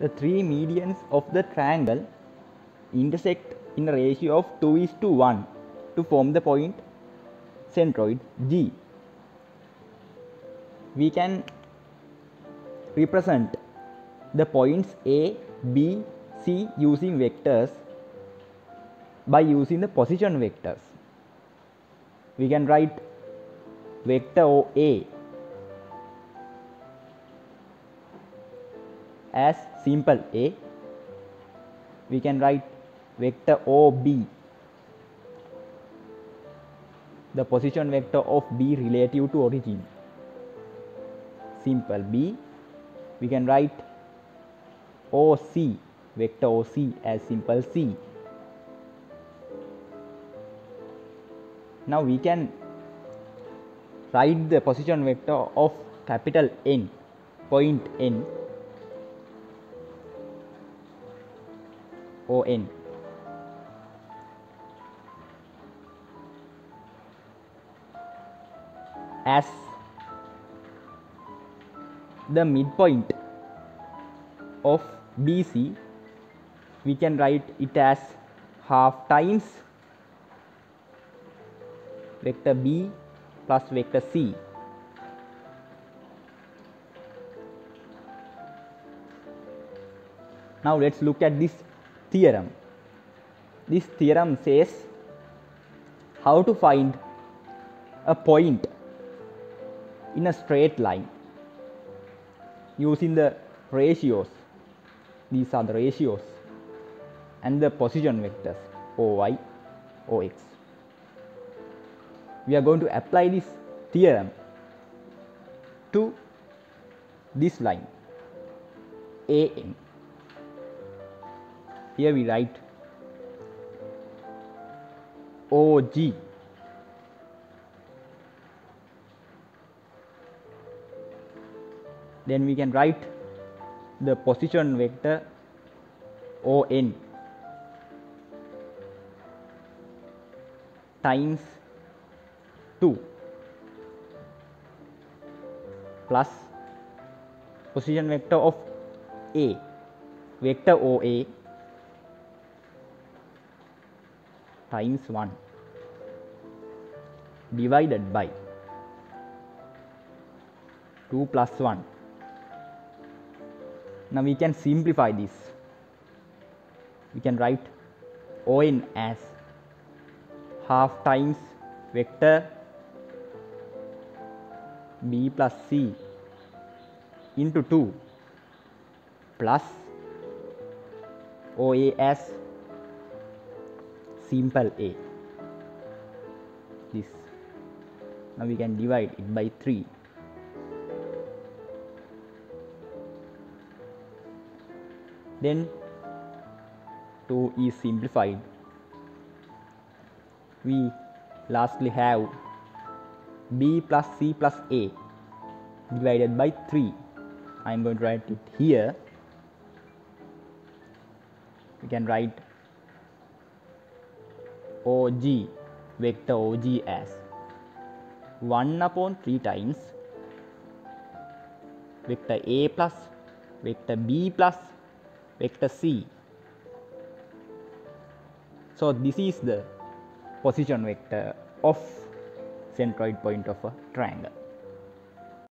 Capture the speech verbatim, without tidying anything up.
the three medians of the triangle intersect in a ratio of two is to one to form the point centroid G. We can represent the points A, B, C using vectors by using the position vectors. We can write vector A as simple A. We can write vector O B, the position vector of B relative to origin, simple B. We can write O C, vector O C as simple C. Now we can write the position vector of capital N, point N, O N. as the midpoint of B C, we can write it as half times vector B plus vector C. Now let's look at this theorem. This theorem says how to find a point in a straight line using the ratios. These are the ratios and the position vectors O Y, O X. We are going to apply this theorem to this line A N. Here we write O G . Then we can write the position vector O N times two plus position vector of A, vector O A times one divided by two plus one. Now we can simplify this. We can write O N as half times vector B plus C into two plus O A as simple A. This. Now we can divide it by three. Then two is simplified. We lastly have B plus C plus A divided by three. I am going to write it here. We can write O G, vector O G as one upon three times vector A plus vector B plus vector C. So this is the position vector of centroid point of a triangle.